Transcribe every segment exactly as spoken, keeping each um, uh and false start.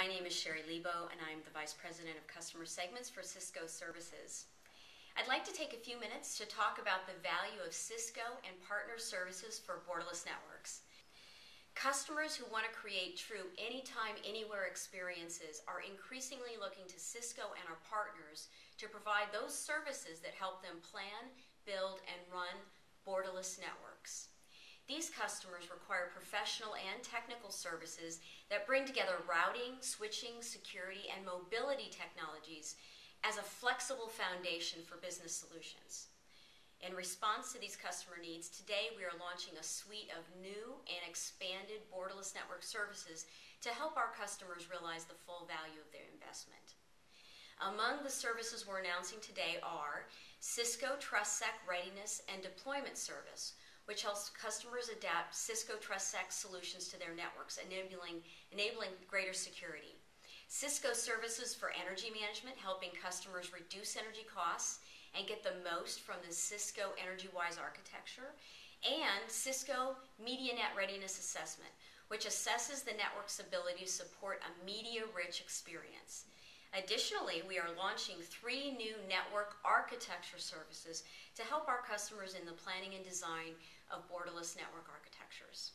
My name is Sherri Liebo, and I'm the Vice President of Customer Segments for Cisco Services. I'd like to take a few minutes to talk about the value of Cisco and partner services for borderless networks. Customers who want to create true anytime, anywhere experiences are increasingly looking to Cisco and our partners to provide those services that help them plan, build, and run borderless networks. These customers require professional and technical services that bring together routing, switching, security, and mobility technologies as a flexible foundation for business solutions. In response to these customer needs, today we are launching a suite of new and expanded borderless network services to help our customers realize the full value of their investment. Among the services we're announcing today are Cisco TrustSec Readiness and Deployment Service, which helps customers adapt Cisco TrustSec solutions to their networks, enabling, enabling greater security. Cisco Services for Energy Management, helping customers reduce energy costs and get the most from the Cisco EnergyWise architecture, and Cisco MediaNet Readiness Assessment, which assesses the network's ability to support a media-rich experience. Additionally, we are launching three new network architecture services to help our customers in the planning and design of borderless network architectures.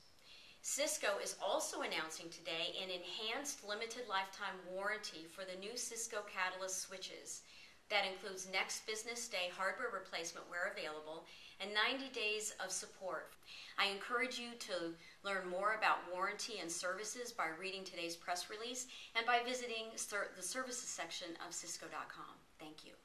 Cisco is also announcing today an enhanced limited lifetime warranty for the new Cisco Catalyst switches. That includes next business day hardware replacement where available and ninety days of support. I encourage you to learn more about warranty and services by reading today's press release and by visiting the services section of Cisco dot com. Thank you.